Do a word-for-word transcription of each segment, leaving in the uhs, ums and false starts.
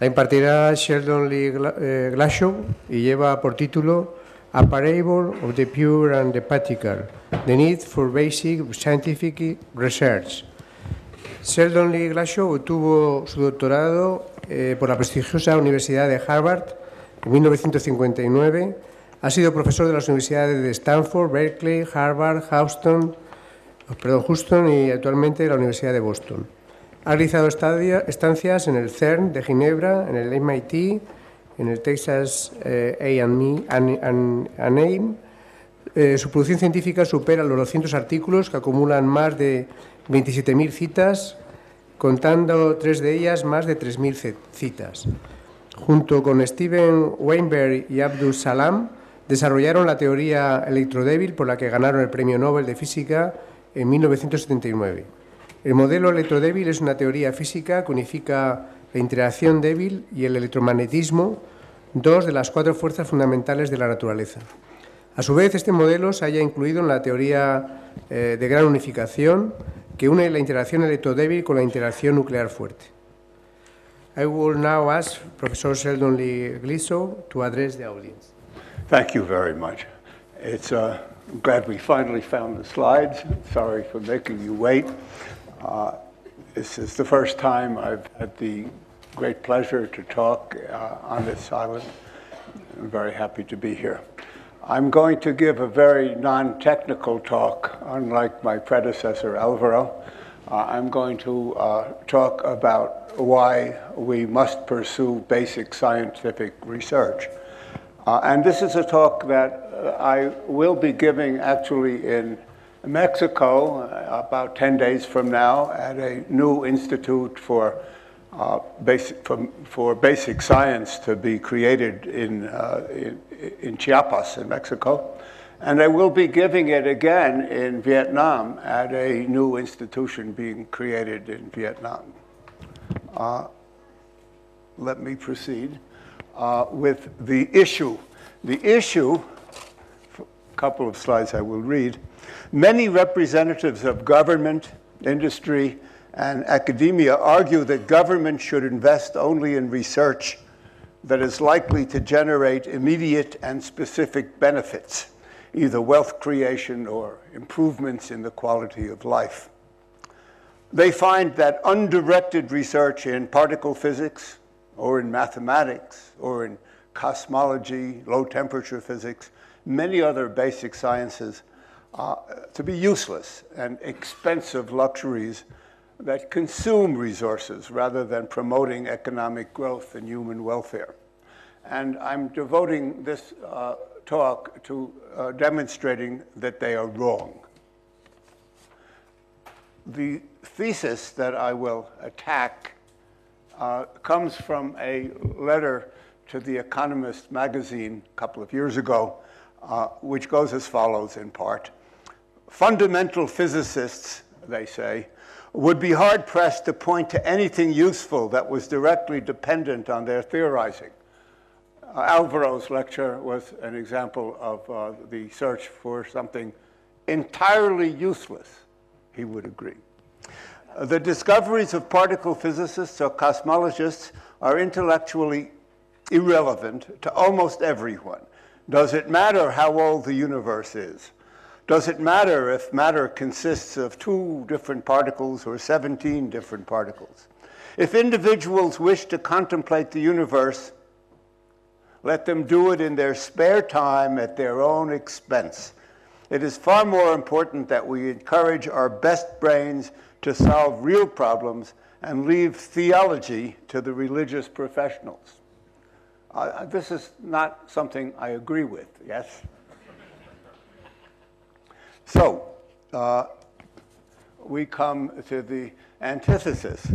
La impartirá Sheldon Lee Glashow y lleva por título A Parable of the Pure and the Particle, The Need for Basic Scientific Research. Sheldon Lee Glashow obtuvo su doctorado eh, por la prestigiosa Universidad de Harvard en mil novecientos cincuenta y nueve. Ha sido profesor de las universidades de Stanford, Berkeley, Harvard, Houston, perdón, Houston y actualmente la Universidad de Boston. Ha realizado estancias en el CERN de Ginebra, en el M I T, en el Texas eh, A and M. Eh, su producción científica supera los doscientos artículos que acumulan más de veintisiete mil citas, contando tres de ellas más de tres mil citas. Junto con Steven Weinberg y Abdus Salam, desarrollaron la teoría electrodébil por la que ganaron el Premio Nobel de Física en mil novecientos setenta y nueve. El modelo electrodébil es una teoría física que unifica la interacción débil y el electromagnetismo, dos de las cuatro fuerzas fundamentales de la naturaleza. A su vez, este modelo se halla incluido en la teoría eh, de gran unificación que une la interacción electrodébil con la interacción nuclear fuerte. I will now ask Professor Sheldon Lee Glashow to address the audience. Thank you very much. It's, uh, I'm glad we finally found the slides. Sorry for making you wait. Uh, this is the first time I've had the great pleasure to talk uh, on this island. I'm very happy to be here. I'm going to give a very non-technical talk, unlike my predecessor Alvaro. Uh, I'm going to uh, talk about why we must pursue basic scientific research. Uh, and this is a talk that uh, I will be giving actually in Mexico, about ten days from now, at a new institute for, uh, basic, for, for basic science to be created in, uh, in, in Chiapas, in Mexico. And I will be giving it again in Vietnam at a new institution being created in Vietnam. Uh, let me proceed uh, with the issue. The issue, a couple of slides I will read. Many representatives of government, industry, and academia argue that government should invest only in research that is likely to generate immediate and specific benefits, either wealth creation or improvements in the quality of life. They find that undirected research in particle physics, or in mathematics, or in cosmology, low temperature physics, many other basic sciences, Uh, to be useless and expensive luxuries that consume resources rather than promoting economic growth and human welfare. And I'm devoting this uh, talk to uh, demonstrating that they are wrong. The thesis that I will attack uh, comes from a letter to The Economist magazine a couple of years ago, uh, which goes as follows in part. Fundamental physicists, they say, would be hard-pressed to point to anything useful that was directly dependent on their theorizing. Uh, Alvaro's lecture was an example of uh, the search for something entirely useless, he would agree. Uh, the discoveries of particle physicists or cosmologists are intellectually irrelevant to almost everyone. Does it matter how old the universe is? Does it matter if matter consists of two different particles or seventeen different particles? If individuals wish to contemplate the universe, let them do it in their spare time at their own expense. It is far more important that we encourage our best brains to solve real problems and leave theology to the religious professionals. Uh, this is not something I agree with, yes? So, uh, we come to the antithesis.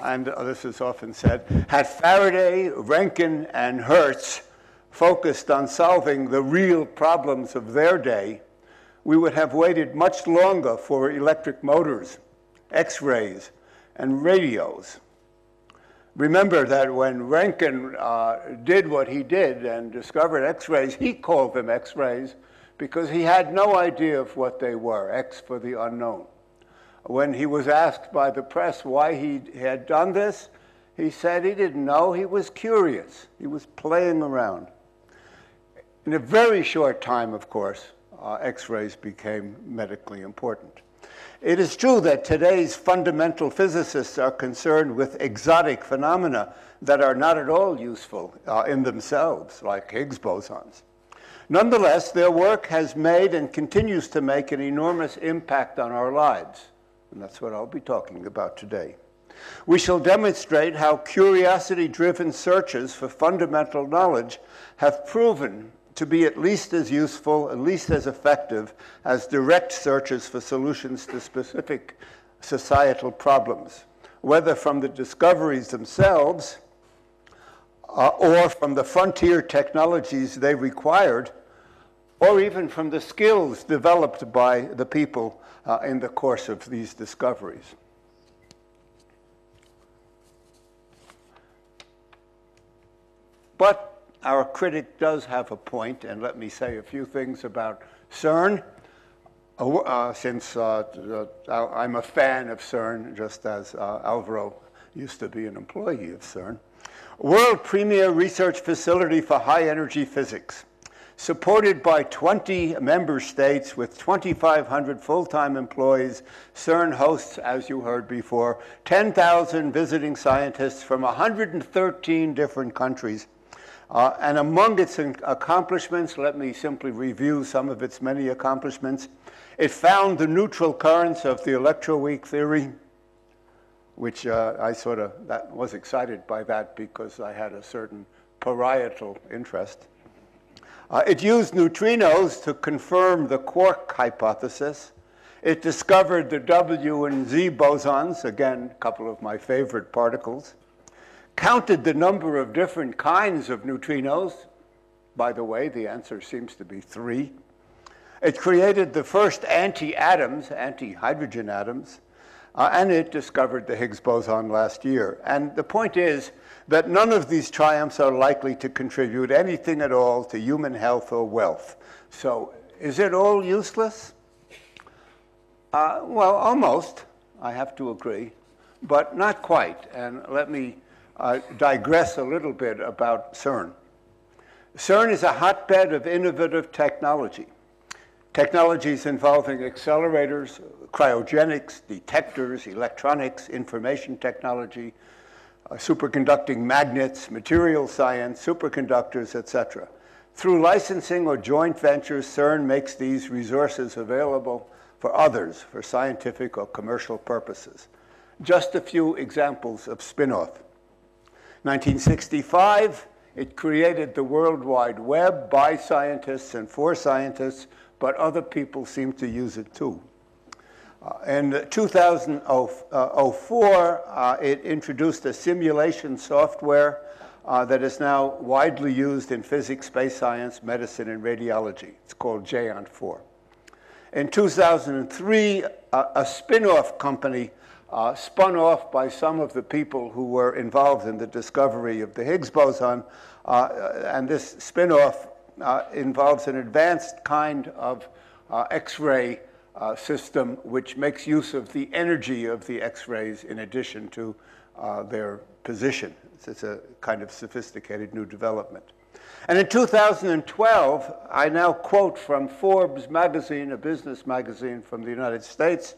And uh, this is often said, had Faraday, Rankin, and Hertz focused on solving the real problems of their day, we would have waited much longer for electric motors, X-rays, and radios. Remember that when Rankin uh, did what he did and discovered X-rays, he called them X-rays because he had no idea of what they were, X for the unknown. when he was asked by the press why he had done this, he said he didn't know. He was curious. He was playing around. In a very short time, of course, uh, X-rays became medically important. It is true that today's fundamental physicists are concerned with exotic phenomena that are not at all useful uh, in themselves, like Higgs bosons. Nonetheless, their work has made and continues to make an enormous impact on our lives. And that's what I'll be talking about today. We shall demonstrate how curiosity-driven searches for fundamental knowledge have proven to be at least as useful, at least as effective, as direct searches for solutions to specific societal problems, whether from the discoveries themselves uh, or from the frontier technologies they required, or even from the skills developed by the people uh, in the course of these discoveries. But our critic does have a point, and let me say a few things about CERN, uh, since uh, I'm a fan of CERN, just as uh, Alvaro used to be an employee of CERN. World premier research facility for high-energy physics, supported by twenty member states with twenty-five hundred full-time employees. CERN hosts, as you heard before, ten thousand visiting scientists from one hundred thirteen different countries. Uh, and among its accomplishments, let me simply review some of its many accomplishments. It found the neutral currents of the electroweak theory, which uh, I sort of that was excited by that because I had a certain parietal interest. Uh, it used neutrinos to confirm the quark hypothesis. It discovered the W and Z bosons, again, a couple of my favorite particles. Counted the number of different kinds of neutrinos. By the way, the answer seems to be three. It created the first anti-atoms, anti-hydrogen atoms, uh, and it discovered the Higgs boson last year. And the point is that none of these triumphs are likely to contribute anything at all to human health or wealth. So is it all useless? Uh, well, almost, I have to agree, but not quite. And let me I digress a little bit about CERN. CERN is a hotbed of innovative technology. Technologies involving accelerators, cryogenics, detectors, electronics, information technology, uh, superconducting magnets, material science, superconductors, et cetera. Through licensing or joint ventures, CERN makes these resources available for others for scientific or commercial purposes. Just a few examples of spin-off. nineteen sixty-five, it created the World Wide Web by scientists and for scientists, but other people seem to use it too. Uh, in two thousand four, uh, it introduced a simulation software uh, that is now widely used in physics, space science, medicine, and radiology. It's called Geant four. In two thousand three, uh, a spin-off company Uh, spun off by some of the people who were involved in the discovery of the Higgs boson. Uh, and this spin-off uh, involves an advanced kind of uh, X-ray uh, system, which makes use of the energy of the X-rays in addition to uh, their position. It's a kind of sophisticated new development. And in two thousand twelve, I now quote from Forbes magazine, a business magazine from the United States,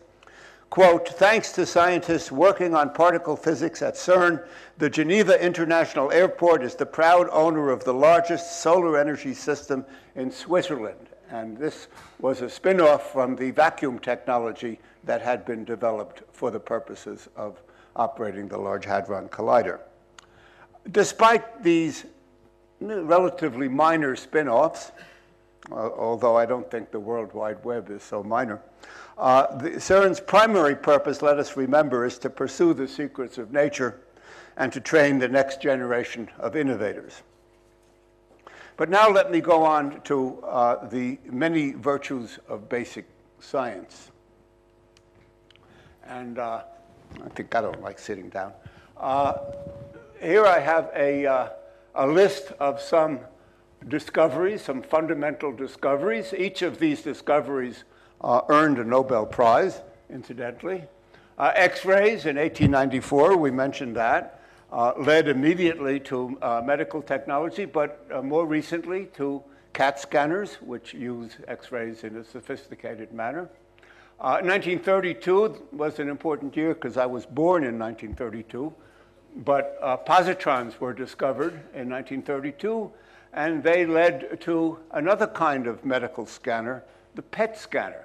quote, thanks to scientists working on particle physics at CERN, the Geneva International Airport is the proud owner of the largest solar energy system in Switzerland. And this was a spin-off from the vacuum technology that had been developed for the purposes of operating the Large Hadron Collider. Despite these relatively minor spin-offs, although I don't think the World Wide Web is so minor, Uh, the, CERN's primary purpose, let us remember, is to pursue the secrets of nature and to train the next generation of innovators. But now let me go on to uh, the many virtues of basic science. And uh, I think I don't like sitting down. Uh, here I have a, uh, a list of some discoveries, some fundamental discoveries. Each of these discoveries Uh, earned a Nobel Prize, incidentally. Uh, X-rays in eighteen ninety-four, we mentioned that, uh, led immediately to uh, medical technology, but uh, more recently to CAT scanners, which use X-rays in a sophisticated manner. Uh, nineteen thirty-two was an important year because I was born in nineteen thirty-two, but uh, positrons were discovered in nineteen thirty-two, and they led to another kind of medical scanner, the P E T scanner.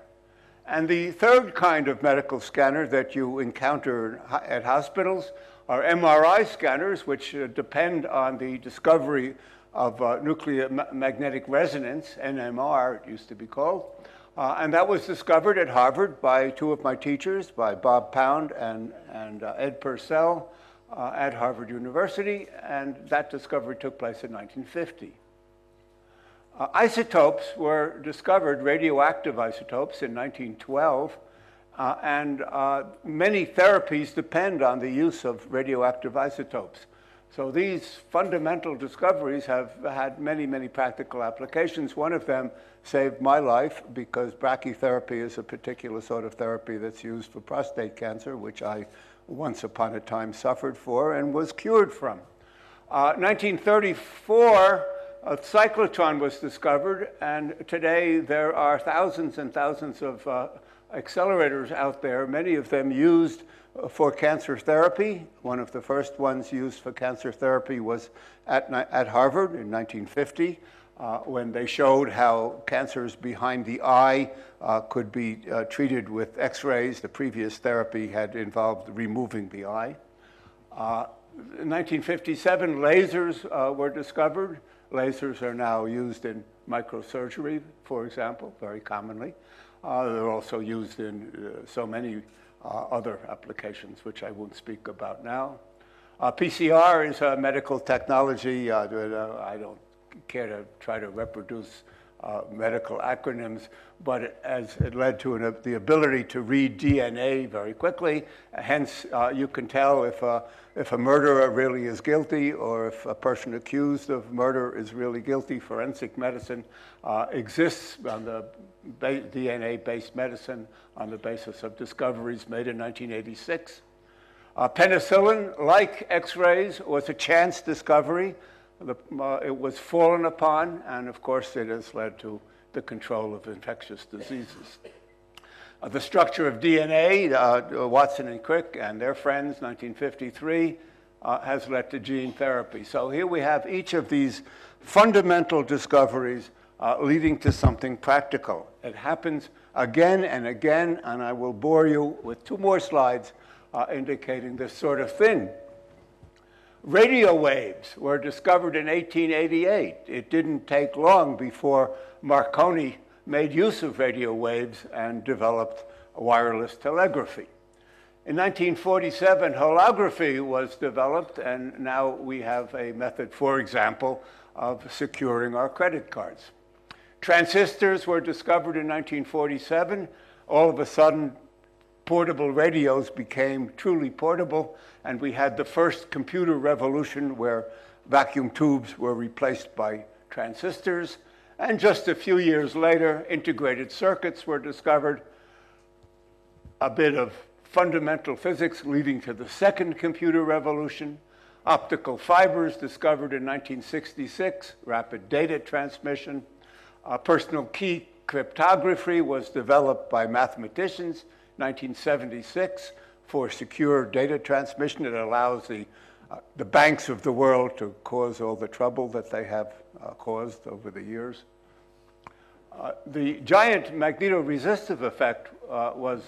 And the third kind of medical scanner that you encounter at hospitals are M R I scanners, which depend on the discovery of uh, nuclear ma magnetic resonance, N M R it used to be called. Uh, and that was discovered at Harvard by two of my teachers, by Bob Pound and, and uh, Ed Purcell uh, at Harvard University. And that discovery took place in nineteen fifty. Uh, isotopes were discovered, radioactive isotopes, in nineteen twelve, uh, and uh, many therapies depend on the use of radioactive isotopes. So these fundamental discoveries have had many, many practical applications. One of them saved my life because brachytherapy is a particular sort of therapy that's used for prostate cancer, which I once upon a time suffered for and was cured from. Uh, nineteen thirty-four, a cyclotron was discovered, and today there are thousands and thousands of uh, accelerators out there, many of them used for cancer therapy. One of the first ones used for cancer therapy was at, at Harvard in nineteen fifty, uh, when they showed how cancers behind the eye uh, could be uh, treated with X-rays. The previous therapy had involved removing the eye. Uh, in nineteen fifty-seven, lasers uh, were discovered. Lasers are now used in microsurgery, for example, very commonly. Uh, they're also used in uh, so many uh, other applications, which I won't speak about now. Uh, P C R is a medical technology. Uh, I don't care to try to reproduce uh, medical acronyms, but it, as it led to an, uh, the ability to read D N A very quickly. Hence, uh, you can tell if uh, If a murderer really is guilty, or if a person accused of murder is really guilty. Forensic medicine uh, exists on the D N A-based medicine on the basis of discoveries made in nineteen eighty-six. Uh, penicillin, like X-rays, was a chance discovery. The, uh, it was fallen upon, and of course it has led to the control of infectious diseases. The structure of D N A, uh, Watson and Crick and their friends, nineteen fifty-three, uh, has led to gene therapy. So here we have each of these fundamental discoveries uh, leading to something practical. It happens again and again, and I will bore you with two more slides uh, indicating this sort of thing. Radio waves were discovered in eighteen eighty-eight. It didn't take long before Marconi made use of radio waves and developed wireless telegraphy. In nineteen forty-seven, holography was developed, and now we have a method, for example, of securing our credit cards. Transistors were discovered in nineteen forty-seven. All of a sudden, portable radios became truly portable, and we had the first computer revolution where vacuum tubes were replaced by transistors. And just a few years later, integrated circuits were discovered, a bit of fundamental physics leading to the second computer revolution, optical fibers discovered in nineteen sixty-six, rapid data transmission, uh, personal key cryptography was developed by mathematicians, nineteen seventy-six, for secure data transmission. It allows the Uh, the banks of the world to cause all the trouble that they have uh, caused over the years. Uh, the giant magnetoresistive effect uh, was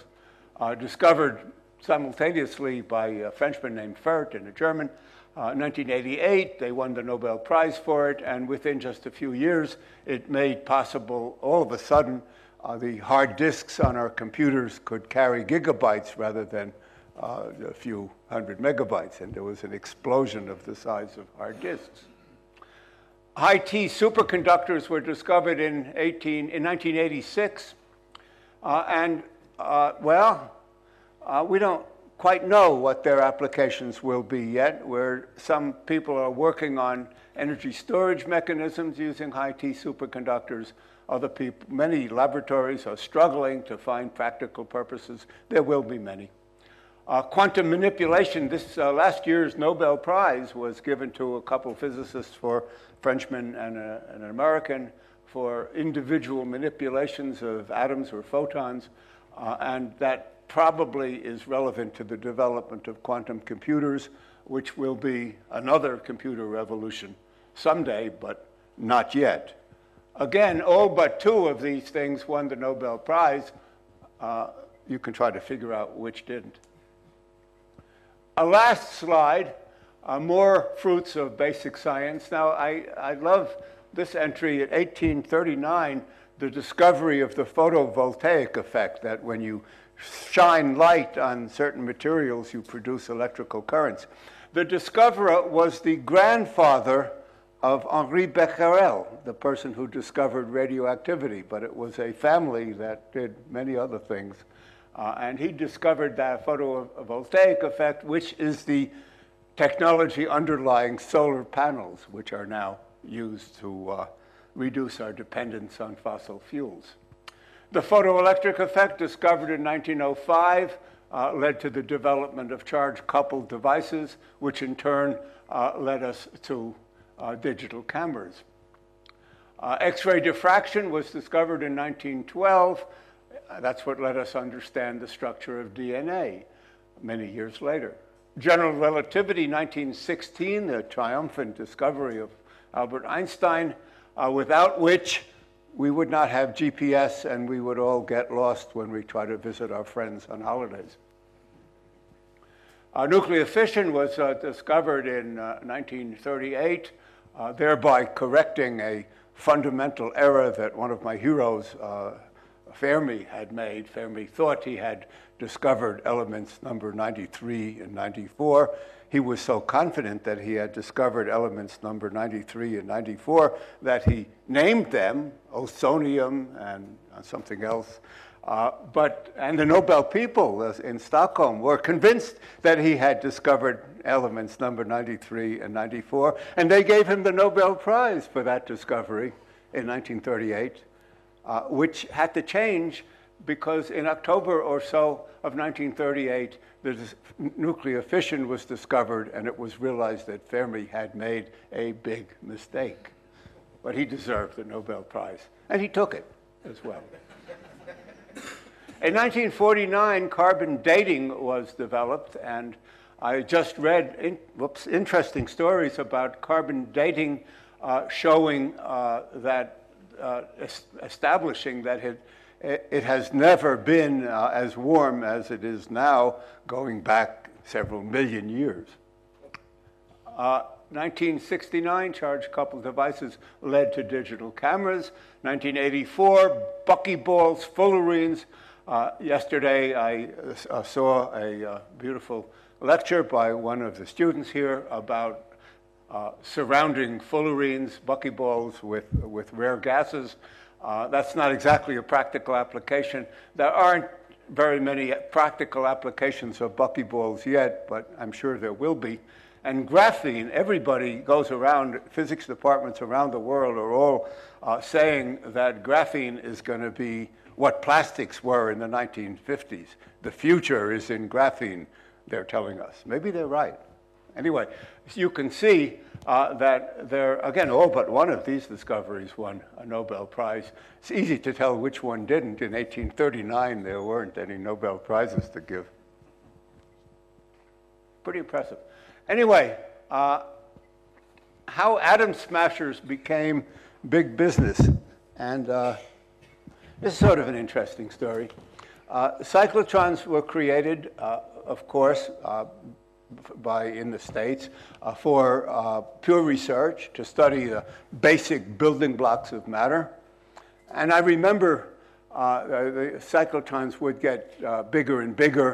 uh, discovered simultaneously by a Frenchman named Fermi and a German. Uh, nineteen eighty-eight, they won the Nobel Prize for it, and within just a few years, it made possible, all of a sudden, uh, the hard disks on our computers could carry gigabytes rather than Uh, a few hundred megabytes, and there was an explosion of the size of hard disks. High-T superconductors were discovered in, nineteen eighty-six, uh, and, uh, well, uh, we don't quite know what their applications will be yet, where some people are working on energy storage mechanisms using high-T superconductors. Other people, many laboratories are struggling to find practical purposes. There will be many. Uh, quantum manipulation, this uh, last year's Nobel Prize was given to a couple physicists, for Frenchman and a, an American, for individual manipulations of atoms or photons, uh, and that probably is relevant to the development of quantum computers, which will be another computer revolution someday, but not yet. Again, all but two of these things won the Nobel Prize. Uh, you can try to figure out which didn't. A last slide, uh, more fruits of basic science. Now, I, I love this entry. At eighteen thirty-nine, the discovery of the photovoltaic effect, that when you shine light on certain materials, you produce electrical currents. The discoverer was the grandfather of Henri Becquerel, the person who discovered radioactivity, but it was a family that did many other things. Uh, and he discovered that photovoltaic effect, which is the technology underlying solar panels, which are now used to uh, reduce our dependence on fossil fuels. The photoelectric effect, discovered in nineteen oh five, uh, led to the development of charge-coupled devices, which in turn uh, led us to uh, digital cameras. Uh, X-ray diffraction was discovered in nineteen twelve. That's what let us understand the structure of D N A many years later. General relativity, nineteen sixteen, the triumphant discovery of Albert Einstein, uh, without which we would not have G P S and we would all get lost when we try to visit our friends on holidays. Uh, nuclear fission was uh, discovered in uh, nineteen thirty-eight, uh, thereby correcting a fundamental error that one of my heroes, uh, Fermi had made. Fermi thought he had discovered elements number ninety-three and ninety-four. He was so confident that he had discovered elements number ninety-three and ninety-four that he named them osonium and something else. Uh, but, and the Nobel people in Stockholm were convinced that he had discovered elements number ninety-three and ninety-four, and they gave him the Nobel Prize for that discovery in nineteen thirty-eight. Uh, which had to change because in October or so of nineteen thirty-eight, the nuclear fission was discovered, and it was realized that Fermi had made a big mistake. But he deserved the Nobel Prize, and he took it as well. In nineteen forty-nine, carbon dating was developed, and I just read in, whoops, interesting stories about carbon dating uh, showing uh, that Uh, establishing that it, it has never been uh, as warm as it is now, going back several million years. Uh, nineteen sixty-nine, charge-coupled devices led to digital cameras. nineteen eighty-four, buckyballs, fullerenes. Uh, yesterday, I uh, saw a uh, beautiful lecture by one of the students here about Uh, surrounding fullerenes, buckyballs, with, with rare gases. Uh, that's not exactly a practical application. There aren't very many practical applications of buckyballs yet, but I'm sure there will be. And graphene, everybody goes around, physics departments around the world are all uh, saying that graphene is going to be what plastics were in the nineteen fifties. The future is in graphene, they're telling us. Maybe they're right. Anyway, you can see uh, that there, again, all but one of these discoveries won a Nobel Prize. It's easy to tell which one didn't. In eighteen thirty-nine, there weren't any Nobel Prizes to give. Pretty impressive. Anyway, uh, how atom smashers became big business. And uh, this is sort of an interesting story. Uh, cyclotrons were created, uh, of course, uh, by in the States uh, for uh, pure research to study the basic building blocks of matter. And I remember uh, the cyclotrons would get uh, bigger and bigger.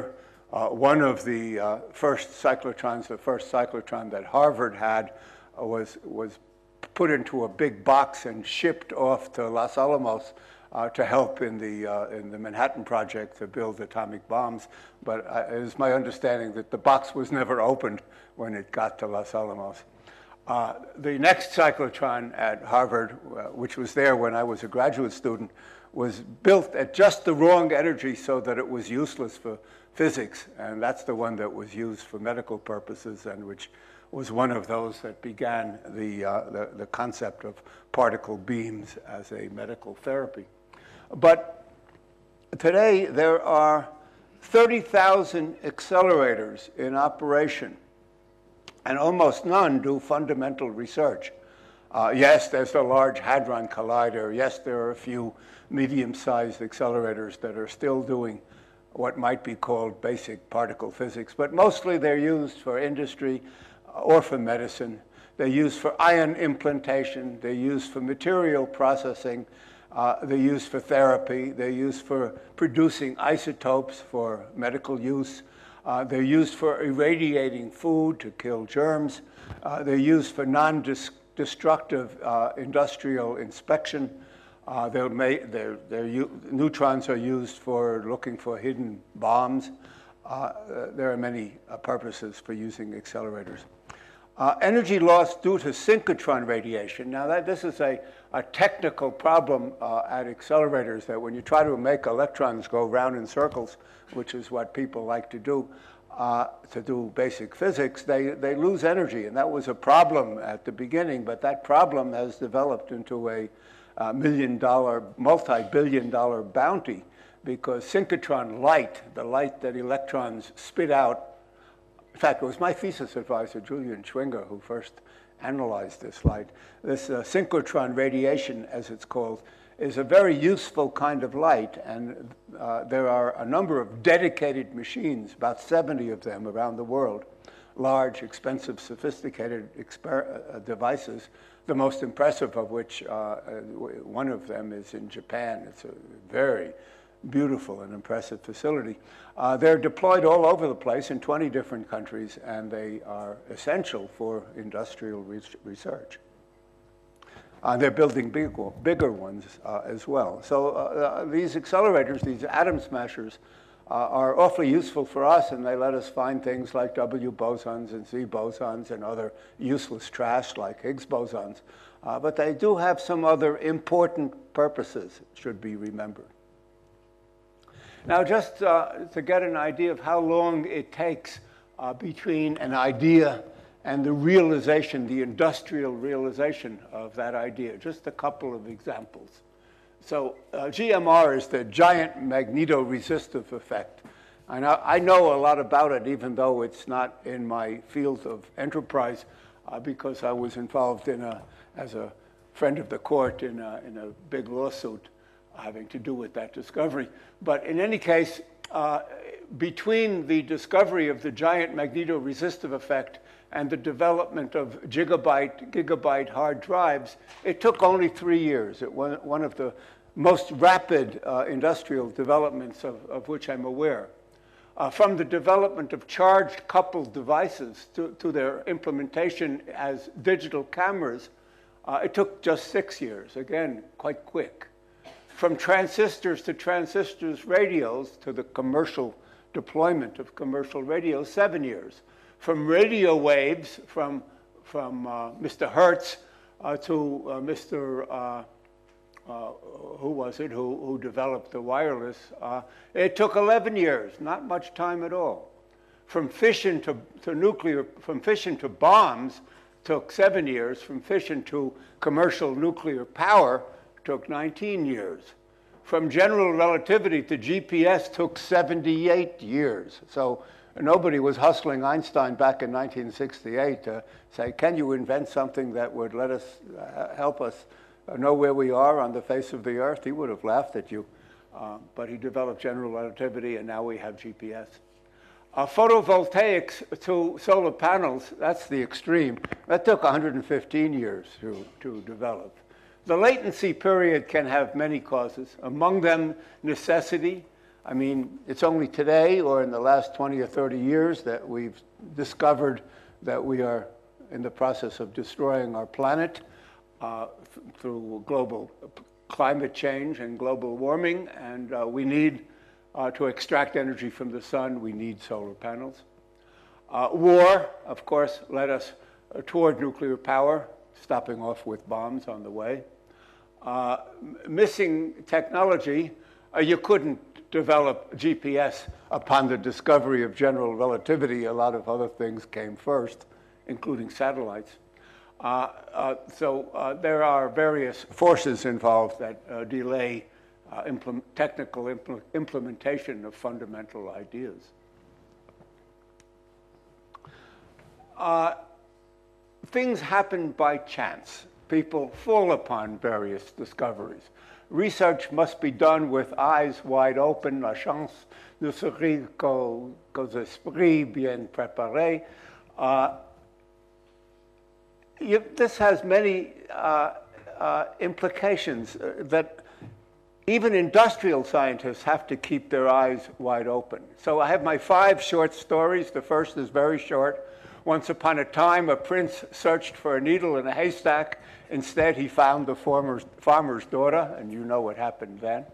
Uh, one of the uh, first cyclotrons, the first cyclotron that Harvard had uh, was, was put into a big box and shipped off to Los Alamos Uh, to help in the, uh, in the Manhattan Project to build atomic bombs. But uh, it is my understanding that the box was never opened when it got to Los Alamos. Uh, the next cyclotron at Harvard, uh, which was there when I was a graduate student, was built at just the wrong energy so that it was useless for physics. And that's the one that was used for medical purposes, and which was one of those that began the, uh, the, the concept of particle beams as a medical therapy. But today, there are thirty thousand accelerators in operation, and almost none do fundamental research. Uh, yes, there's the Large Hadron Collider. Yes, there are a few medium-sized accelerators that are still doing what might be called basic particle physics. But mostly they're used for industry or for medicine. They're used for ion implantation. They're used for material processing. Uh, they're used for therapy. They're used for producing isotopes for medical use. Uh, they're used for irradiating food to kill germs. Uh, they're used for non-destructive uh, industrial inspection. Uh, they're made, they're, they're neutrons are used for looking for hidden bombs. Uh, there are many uh, purposes for using accelerators. Uh, energy loss due to synchrotron radiation. Now, that, this is a, a technical problem uh, at accelerators, that when you try to make electrons go round in circles, which is what people like to do, uh, to do basic physics, they, they lose energy. And that was a problem at the beginning, but that problem has developed into a, a million-dollar, multi-billion-dollar bounty, because synchrotron light, the light that electrons spit out. In fact, it was my thesis advisor, Julian Schwinger, who first analyzed this light. This uh, synchrotron radiation, as it's called, is a very useful kind of light. And uh, there are a number of dedicated machines, about seventy of them around the world, large, expensive, sophisticated uh, devices, the most impressive of which, uh, one of them is in Japan. It's a very beautiful and impressive facility. Uh, they're deployed all over the place in twenty different countries, and they are essential for industrial research. Uh, they're building big, bigger ones uh, as well. So uh, these accelerators, these atom smashers, uh, are awfully useful for us, and they let us find things like W bosons and Z bosons and other useless trash like Higgs bosons. Uh, but they do have some other important purposes that should be remembered. Now, just uh, to get an idea of how long it takes uh, between an idea and the realization, the industrial realization of that idea, just a couple of examples. So uh, G M R is the giant magnetoresistive effect. And I, I know a lot about it, even though it's not in my field of enterprise, uh, because I was involved in a, as a friend of the court in a, in a big lawsuit having to do with that discovery. But in any case, uh, between the discovery of the giant magnetoresistive effect and the development of gigabyte, gigabyte hard drives, it took only three years. It was one of the most rapid uh, industrial developments of, of which I'm aware. Uh, from the development of charge-coupled devices to, to their implementation as digital cameras, uh, it took just six years, again, quite quick. From transistors to transistors radios to the commercial deployment of commercial radios, seven years. From radio waves, from, from uh, Mister Hertz uh, to uh, Mister, uh, uh, who was it, who, who developed the wireless, uh, it took eleven years, not much time at all. From fission to, to nuclear, from fission to bombs took seven years. From fission to commercial nuclear power took nineteen years. From general relativity to G P S took seventy-eight years. So nobody was hustling Einstein back in nineteen sixty-eight to say, can you invent something that would let us, uh, help us know where we are on the face of the earth? He would have laughed at you. Uh, but he developed general relativity, and now we have G P S. Uh, photovoltaics to solar panels, that's the extreme. That took one hundred fifteen years to, to develop. The latency period can have many causes, among them necessity. I mean, it's only today or in the last twenty or thirty years that we've discovered that we are in the process of destroying our planet uh, through global climate change and global warming. And uh, we need, uh, to extract energy from the sun, we need solar panels. Uh, war, of course, led us toward nuclear power, stopping off with bombs on the way. uh, missing technology, uh, you couldn't develop G P S upon the discovery of general relativity. A lot of other things came first, including satellites. Uh, uh, so uh, there are various forces involved that uh, delay uh, implement technical impl implementation of fundamental ideas. Uh, things happen by chance. People fall upon various discoveries. Research must be done with eyes wide open. La chance ne serait qu'aux esprits bien préparés. Uh, you, this has many uh, uh, implications that even industrial scientists have to keep their eyes wide open. So I have my five short stories. The first is very short. Once upon a time, a prince searched for a needle in a haystack. Instead, he found the former farmer's daughter, and you know what happened then.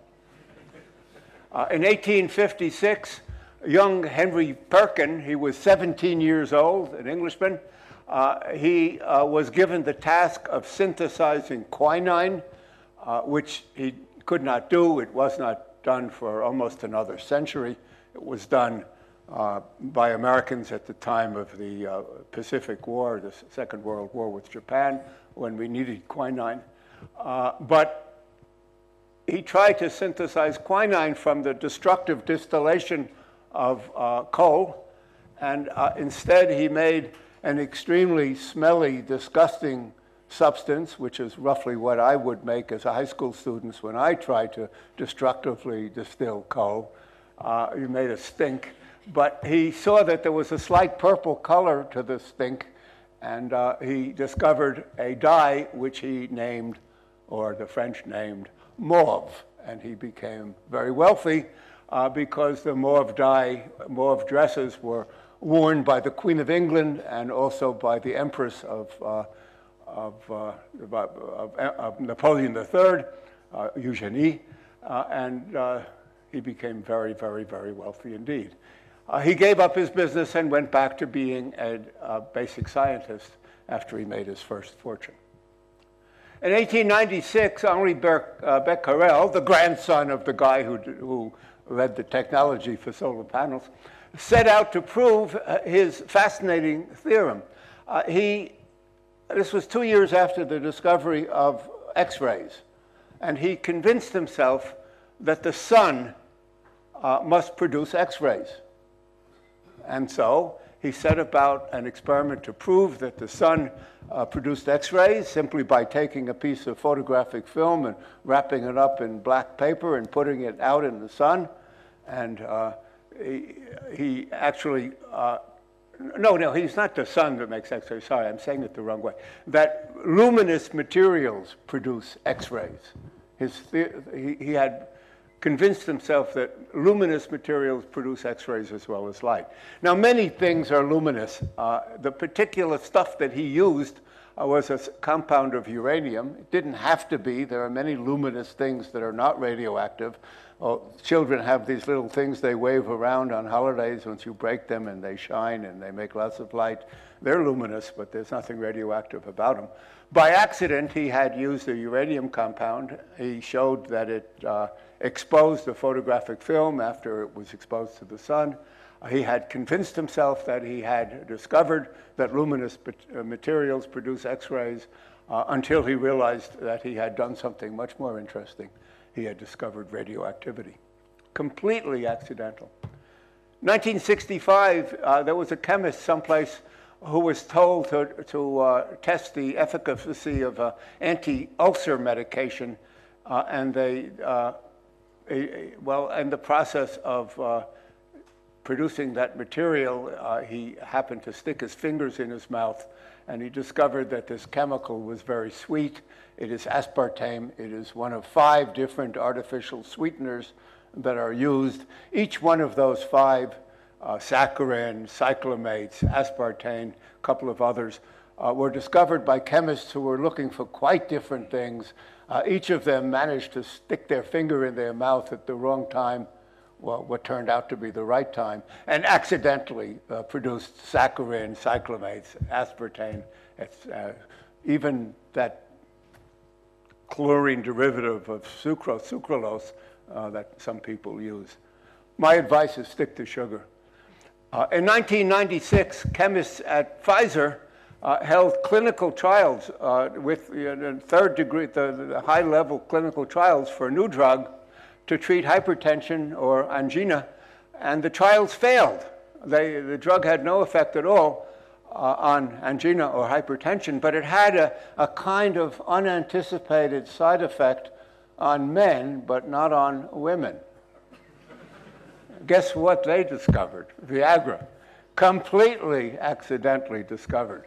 Uh, in eighteen fifty-six, young Henry Perkin, he was seventeen years old, an Englishman, uh, he uh, was given the task of synthesizing quinine, uh, which he could not do. It was not done for almost another century. It was done Uh, by Americans at the time of the uh, Pacific War, the Second World War with Japan, when we needed quinine. Uh, but he tried to synthesize quinine from the destructive distillation of uh, coal, and uh, instead he made an extremely smelly, disgusting substance, which is roughly what I would make as a high school student when I tried to destructively distill coal. Uh, he made a stink. But he saw that there was a slight purple color to the stink, and uh, he discovered a dye which he named, or the French named, mauve. And he became very wealthy uh, because the mauve dye, mauve dresses were worn by the Queen of England and also by the Empress of, uh, of, uh, of, of, of Napoleon the Third, uh, Eugenie, uh, and uh, he became very, very, very wealthy indeed. Uh, he gave up his business and went back to being a uh, basic scientist after he made his first fortune. In eighteen ninety-six, Henri Becquerel, the grandson of the guy who, who led the technology for solar panels, set out to prove uh, his fascinating theorem. Uh, he, this was two years after the discovery of X-rays, and he convinced himself that the sun uh, must produce X-rays. And so he set about an experiment to prove that the sun uh, produced X-rays simply by taking a piece of photographic film and wrapping it up in black paper and putting it out in the sun. And uh, he, he actually, uh, no, no, he's not the sun that makes X-rays. Sorry, I'm saying it the wrong way. That luminous materials produce X-rays. His the he, he had convinced himself that luminous materials produce X-rays as well as light. Now, many things are luminous. Uh, the particular stuff that he used uh, was a compound of uranium. It didn't have to be. There are many luminous things that are not radioactive. Oh, children have these little things they wave around on holidays. Once you break them and they shine and they make lots of light, they're luminous, but there's nothing radioactive about them. By accident, he had used a uranium compound. He showed that it uh, exposed the photographic film after it was exposed to the sun. He had convinced himself that he had discovered that luminous materials produce X-rays uh, until he realized that he had done something much more interesting. He had discovered radioactivity. Completely accidental. nineteen sixty-five, uh, there was a chemist someplace who was told to, to uh, test the efficacy of uh, anti-ulcer medication, uh, and they, uh, a, a, well, in the process of uh, producing that material, uh, he happened to stick his fingers in his mouth, and he discovered that this chemical was very sweet. It is aspartame. It is one of five different artificial sweeteners that are used. Each one of those five, uh, saccharin, cyclamates, aspartame, a couple of others, uh, were discovered by chemists who were looking for quite different things. Uh, each of them managed to stick their finger in their mouth at the wrong time, well, what turned out to be the right time, and accidentally uh, produced saccharin, cyclamates, aspartame, uh, even that chlorine derivative of sucrose, sucralose, uh, that some people use. My advice is stick to sugar. Uh, in nineteen ninety-six, chemists at Pfizer uh, held clinical trials uh, with uh, third degree, the, the high level clinical trials for a new drug to treat hypertension or angina, and the trials failed. They, the drug had no effect at all uh, on angina or hypertension, but it had a, a kind of unanticipated side effect on men, but not on women. Guess what they discovered? Viagra. Completely accidentally discovered.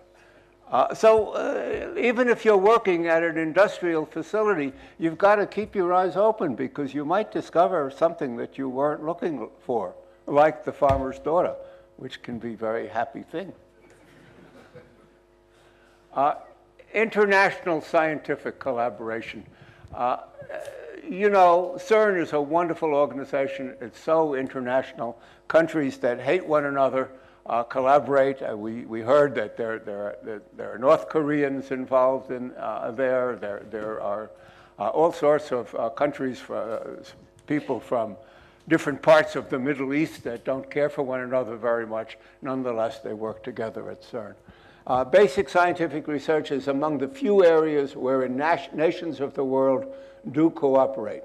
Uh, so uh, even if you're working at an industrial facility, you've got to keep your eyes open, because you might discover something that you weren't looking for, like the farmer's daughter, which can be a very happy thing. Uh, international scientific collaboration. Uh, You know, CERN is a wonderful organization. It's so international. Countries that hate one another uh, collaborate. Uh, we, we heard that there, there, there, there are North Koreans involved in uh, there. There, there are uh, all sorts of uh, countries, for, uh, people from different parts of the Middle East that don't care for one another very much. Nonetheless, they work together at CERN. Uh, basic scientific research is among the few areas where in nations of the world do cooperate.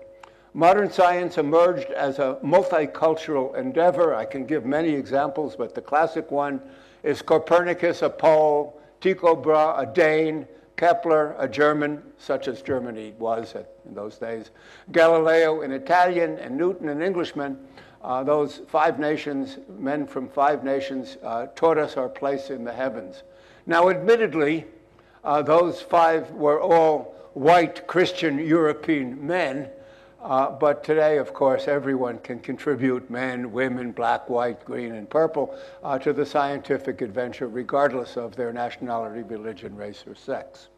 Modern science emerged as a multicultural endeavor. I can give many examples, but the classic one is Copernicus, a Pole, Tycho Brahe, a Dane, Kepler, a German, such as Germany was at, in those days, Galileo, an Italian, and Newton, an Englishman. Uh, those five nations, men from five nations, uh, taught us our place in the heavens. Now, admittedly, uh, those five were all white Christian European men, uh, but today, of course, everyone can contribute, men, women, black, white, green, and purple, uh, to the scientific adventure, regardless of their nationality, religion, race, or sex.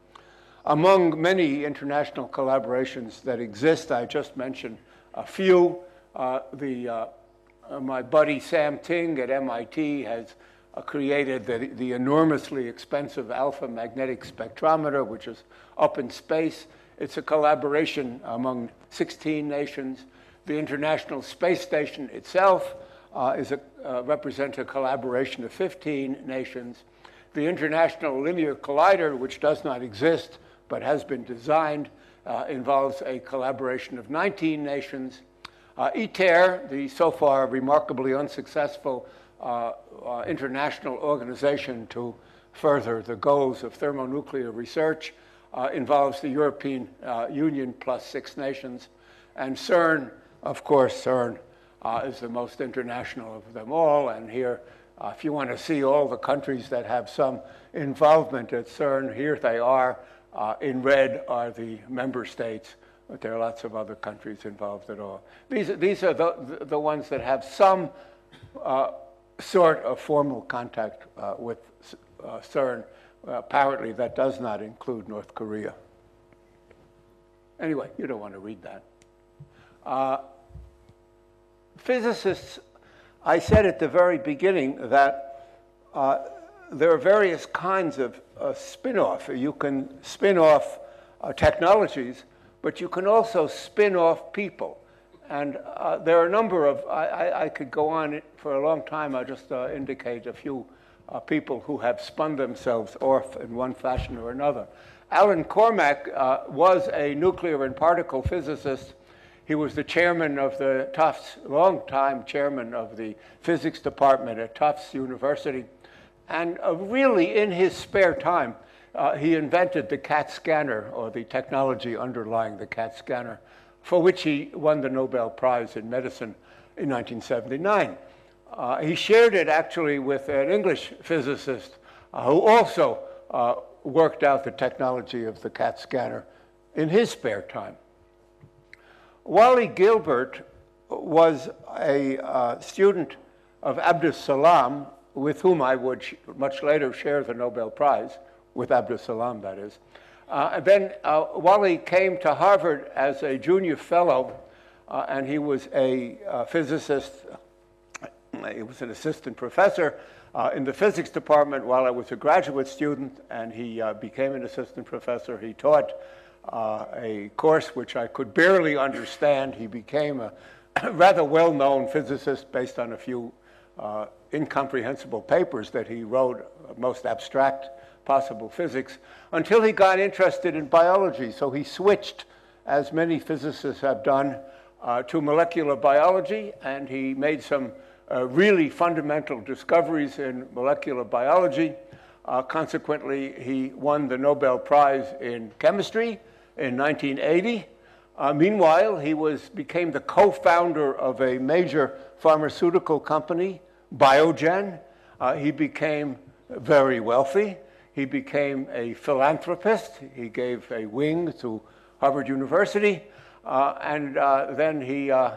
Among many international collaborations that exist, I just mentioned a few. Uh, the, uh, my buddy Sam Ting at M I T has created the, the enormously expensive alpha magnetic spectrometer, which is up in space. It's a collaboration among sixteen nations. The International Space Station itself uh, is a, uh, represents a collaboration of fifteen nations. The International Linear Collider, which does not exist but has been designed, uh, involves a collaboration of nineteen nations. Uh, ITER, the so far remarkably unsuccessful Uh, uh, international organization to further the goals of thermonuclear research, uh, involves the European uh, Union plus six nations. And CERN, of course, CERN uh, is the most international of them all. And here, uh, if you want to see all the countries that have some involvement at CERN, here they are. Uh, in red are the member states, but there are lots of other countries involved at all. These, these are the, the ones that have some uh, sort of formal contact uh, with uh, CERN. Uh, apparently, that does not include North Korea. Anyway, you don't want to read that. Uh, physicists, I said at the very beginning that uh, there are various kinds of uh, spin-off. You can spin off uh, technologies, but you can also spin off people. And uh, there are a number of, I, I, I could go on for a long time. I'll just uh, indicate a few uh, people who have spun themselves off in one fashion or another. Alan Cormack uh, was a nuclear and particle physicist. He was the chairman of the Tufts, long-time chairman of the physics department at Tufts University. And uh, really, in his spare time, uh, he invented the CAT scanner, or the technology underlying the CAT scanner, for which he won the Nobel Prize in Medicine in nineteen seventy-nine. Uh, he shared it, actually, with an English physicist uh, who also uh, worked out the technology of the CAT scanner in his spare time. Wally Gilbert was a uh, student of Abdus Salam, with whom I would much later share the Nobel Prize, with Abdus Salam, that is. Uh, then uh, Wally came to Harvard as a junior fellow, uh, and he was a uh, physicist. He was an assistant professor uh, in the physics department while I was a graduate student, and he uh, became an assistant professor. He taught uh, a course which I could barely understand. He became a rather well-known physicist based on a few uh, incomprehensible papers that he wrote, most abstract possible physics, until he got interested in biology. So he switched, as many physicists have done, uh, to molecular biology, and he made some uh, really fundamental discoveries in molecular biology. Uh, consequently, he won the Nobel Prize in chemistry in nineteen eighty. Uh, meanwhile, he was, became the co-founder of a major pharmaceutical company, Biogen. Uh, he became very wealthy. He became a philanthropist. He gave a wing to Harvard University. Uh, and uh, then he, uh,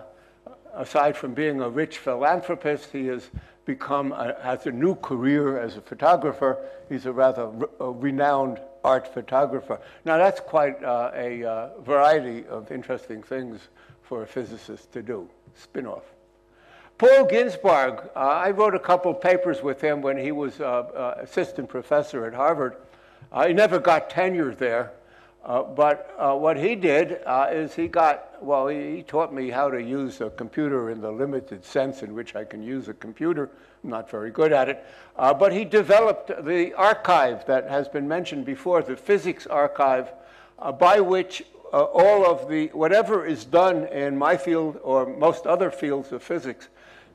aside from being a rich philanthropist, he has become, a, has a new career as a photographer. He's a rather re a renowned art photographer. Now, that's quite uh, a uh, variety of interesting things for a physicist to do. Spin-off. Paul Ginsberg, uh, I wrote a couple papers with him when he was uh, uh, assistant professor at Harvard. Uh, he never got tenure there. Uh, but uh, what he did uh, is he got, well, he, he taught me how to use a computer in the limited sense in which I can use a computer. I'm not very good at it. Uh, but he developed the archive that has been mentioned before, the physics archive, uh, by which uh, all of the, whatever is done in my field or most other fields of physics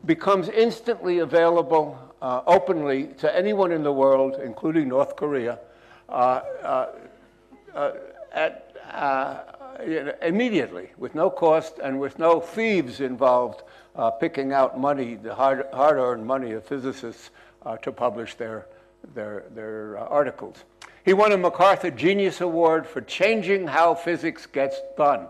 becomes instantly available uh, openly to anyone in the world, including North Korea, uh, uh, uh, At, uh, immediately, with no cost and with no thieves involved uh, picking out money, the hard, hard-earned money of physicists uh, to publish their, their, their uh, articles. He won a MacArthur Genius Award for changing how physics gets done.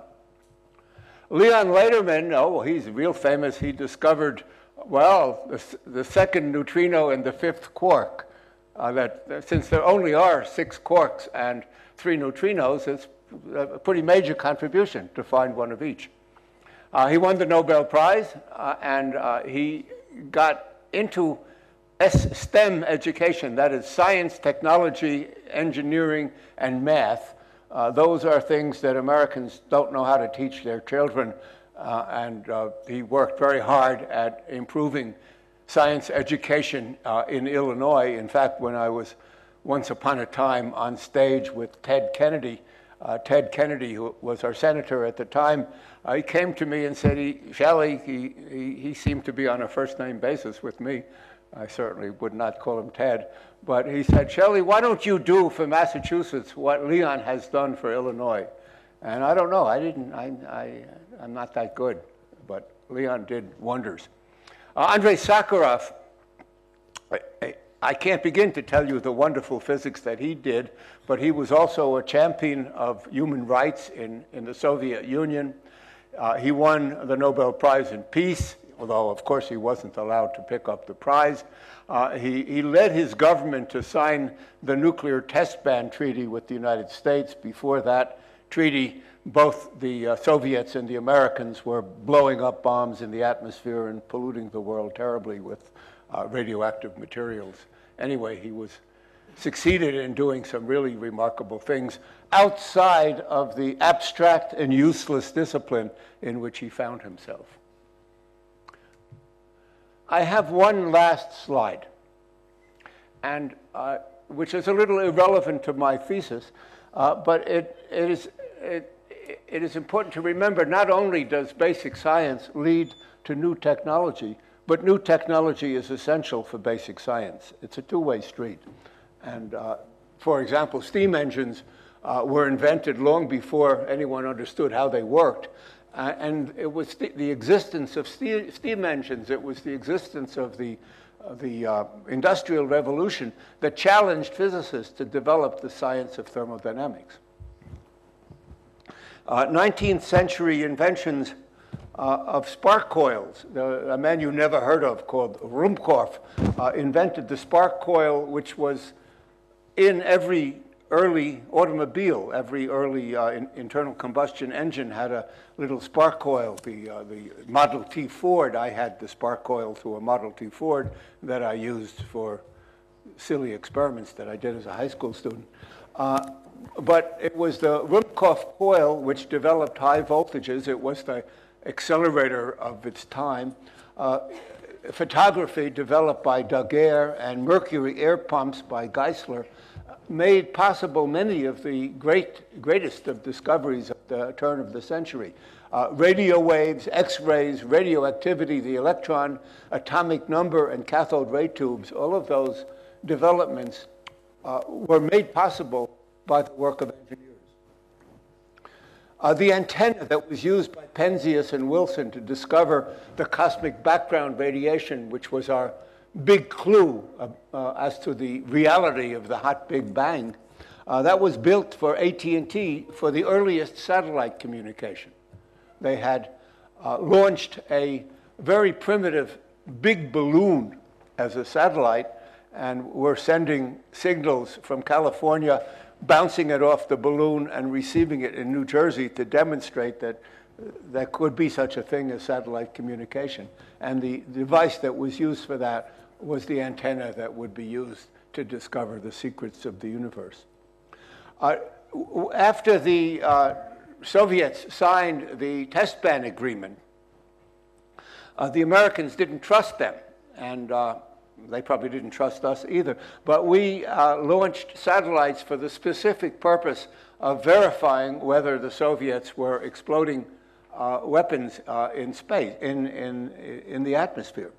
Leon Lederman, oh, he's real famous. He discovered, well, the, the second neutrino and the fifth quark. Uh, that, that since there only are six quarks and three neutrinos, it's a pretty major contribution to find one of each. Uh, he won the Nobel Prize, uh, and uh, he got into S STEM education, that is science, technology, engineering, and math. Uh, those are things that Americans don't know how to teach their children, uh, and uh, he worked very hard at improving science education uh, in Illinois. In fact, when I was once upon a time on stage with Ted Kennedy. Uh, Ted Kennedy, who was our senator at the time, uh, he came to me and said, he, Shelley, he, he, he seemed to be on a first-name basis with me. I certainly would not call him Ted. But he said, Shelley, why don't you do for Massachusetts what Leon has done for Illinois? And I don't know. I didn't, I, I, I'm not that good. But Leon did wonders. Uh, Andrei Sakharov, I, I, I can't begin to tell you the wonderful physics that he did, but he was also a champion of human rights in, in the Soviet Union. Uh, he won the Nobel Prize in Peace, although, of course, he wasn't allowed to pick up the prize. Uh, he, he led his government to sign the Nuclear Test Ban Treaty with the United States. Before that treaty, both the uh, Soviets and the Americans were blowing up bombs in the atmosphere and polluting the world terribly with Uh, radioactive materials. Anyway, he was succeeded in doing some really remarkable things outside of the abstract and useless discipline in which he found himself. I have one last slide, and uh, which is a little irrelevant to my thesis, uh, but it, it, is, it, it is important to remember not only does basic science lead to new technology, but new technology is essential for basic science. It's a two-way street. And uh, for example, steam engines uh, were invented long before anyone understood how they worked. Uh, and it was st the existence of ste steam engines, it was the existence of the, uh, the uh, Industrial Revolution that challenged physicists to develop the science of thermodynamics. Uh, nineteenth century inventions Uh, of spark coils. The, a man you never heard of called Ruhmkorff uh, invented the spark coil, which was in every early automobile. Every early uh, in, internal combustion engine had a little spark coil. The, uh, the Model T Ford, I had the spark coil to a Model T Ford that I used for silly experiments that I did as a high school student. Uh, but it was the Ruhmkorff coil which developed high voltages. It was the accelerator of its time. Uh, photography developed by Daguerre and mercury air pumps by Geissler made possible many of the great, greatest of discoveries at the turn of the century. Uh, radio waves, X-rays, radioactivity, the electron, atomic number, and cathode ray tubes, all of those developments uh, were made possible by the work of engineers. Uh, the antenna that was used by Penzias and Wilson to discover the cosmic background radiation, which was our big clue uh, uh, as to the reality of the hot Big Bang, uh, that was built for A T and T for the earliest satellite communication. They had uh, launched a very primitive big balloon as a satellite and were sending signals from California, bouncing it off the balloon and receiving it in New Jersey to demonstrate that there could be such a thing as satellite communication. And the device that was used for that was the antenna that would be used to discover the secrets of the universe. Uh, after the uh, Soviets signed the test ban agreement, uh, the Americans didn't trust them, and uh, they probably didn't trust us either. But we uh, launched satellites for the specific purpose of verifying whether the Soviets were exploding uh, weapons uh, in space, in, in, in the atmosphere.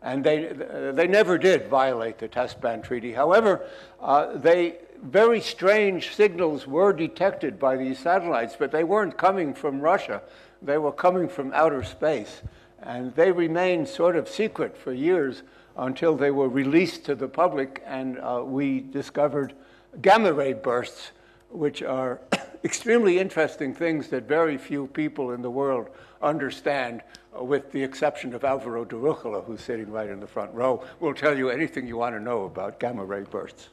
And they, they never did violate the test ban treaty. However, uh, they, very strange signals were detected by these satellites, but they weren't coming from Russia. They were coming from outer space. And they remained sort of secret for years until they were released to the public, and uh, we discovered gamma ray bursts, which are extremely interesting things that very few people in the world understand, with the exception of Alvaro Durrucola, who's sitting right in the front row, will tell you anything you want to know about gamma ray bursts.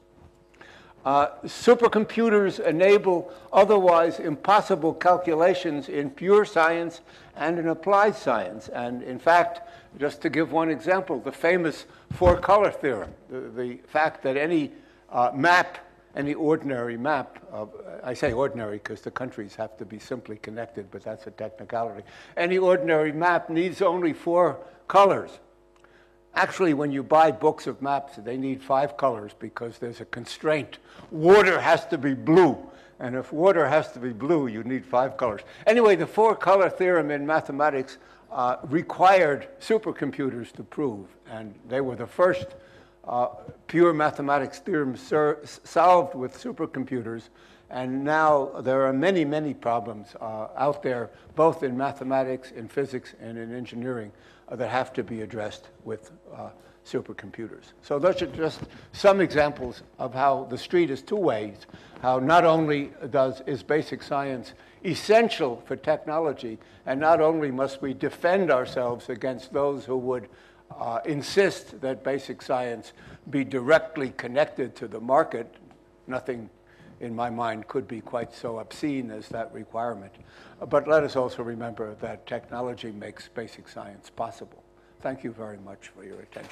Uh, supercomputers enable otherwise impossible calculations in pure science and in applied science. And in fact, just to give one example, the famous four-color theorem, the, the fact that any uh, map, any ordinary map, of, I say ordinary because the countries have to be simply connected, but that's a technicality. Any ordinary map needs only four colors. Actually, when you buy books of maps, they need five colors because there's a constraint. Water has to be blue. And if water has to be blue, you need five colors. Anyway, the four-color theorem in mathematics uh, required supercomputers to prove. And they were the first uh, pure mathematics theorems solved with supercomputers. And now there are many, many problems uh, out there, both in mathematics, in physics, and in engineering, that have to be addressed with uh, supercomputers. So those are just some examples of how the street is two ways, how not only does, is basic science essential for technology, and not only must we defend ourselves against those who would uh, insist that basic science be directly connected to the market. Nothing, in my mind, could be quite so obscene as that requirement. But let us also remember that technology makes basic science possible. Thank you very much for your attention.